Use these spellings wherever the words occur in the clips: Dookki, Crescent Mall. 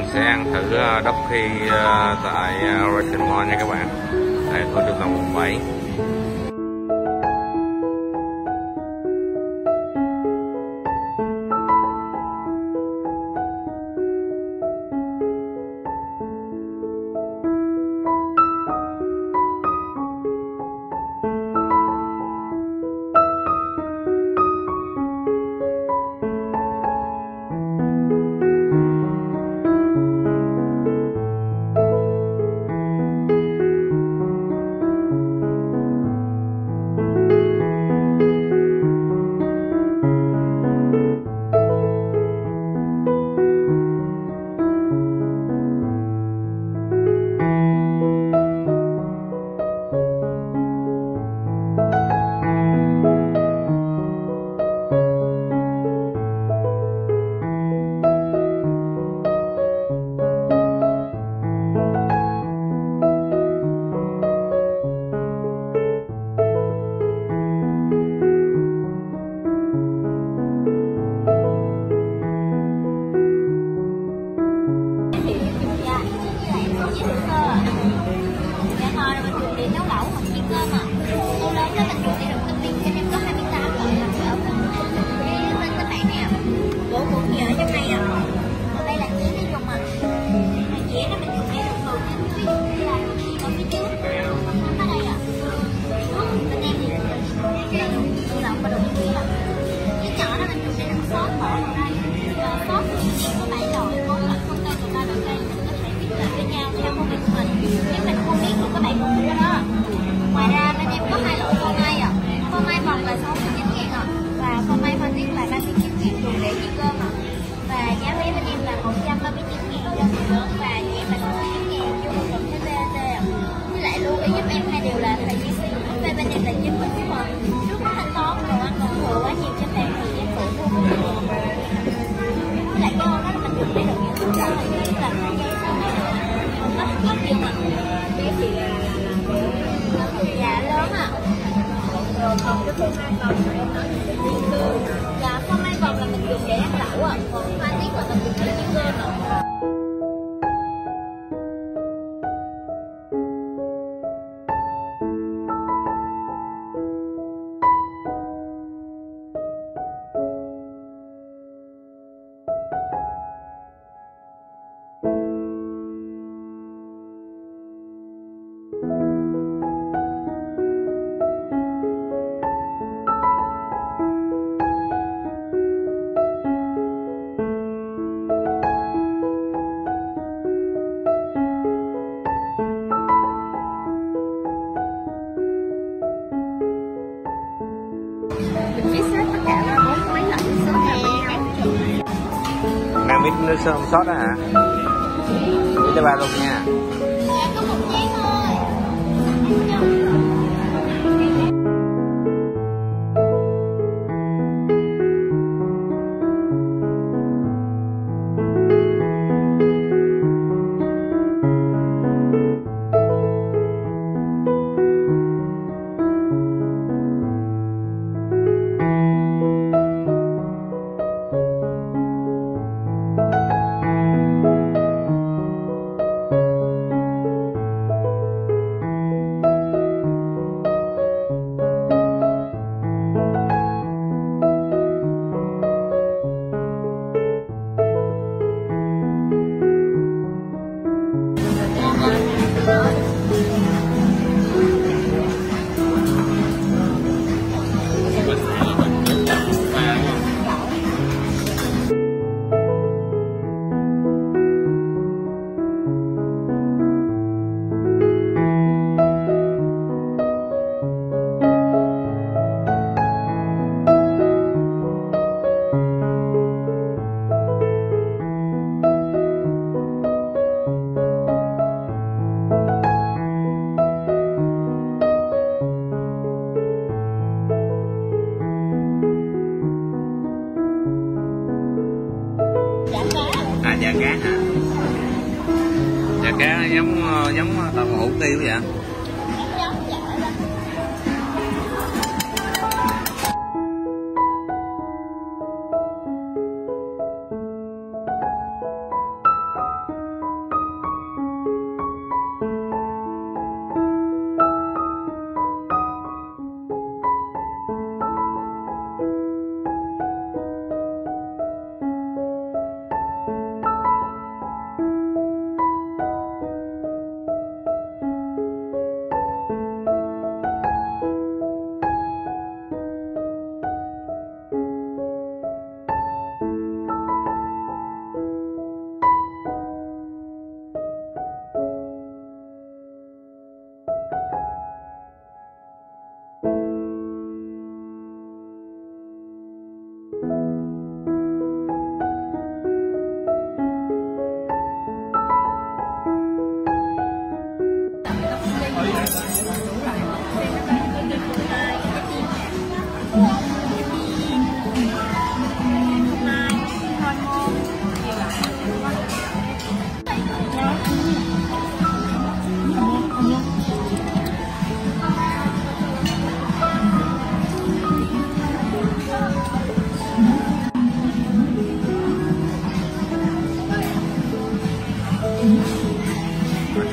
mình sẽ ăn thử Dookki tại Crescent Mall nha các bạn. Đây tôi được làm 17. Mít nước sơ không sót đó hả? Mít cho ba luôn nha. Có một chén thôi. Chả cá hả? Chả cá giống tàu hủ tiêu vậy.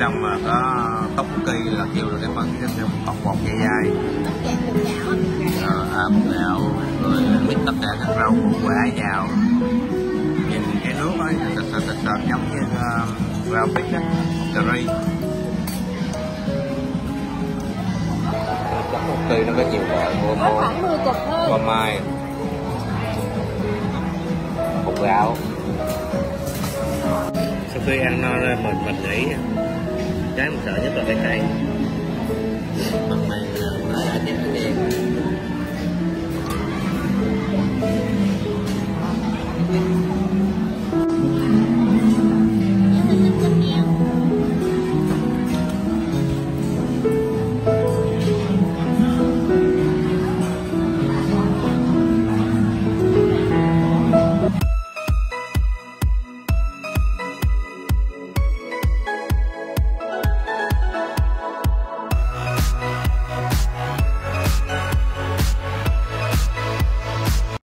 trong mà có Dookki là kêu là cái phần bọc bột dai dai, bột gạo rồi mix tất cả các rau củ quả vào, nhìn cái nước ấy sệt giống như rau mít á, cà ri. Dookki nó có nhiều loại, mua mai, bột gạo. Sau khi ăn no rồi mình nghĩ cái mình sợ nhất là cái cay. Mặt mày là đen.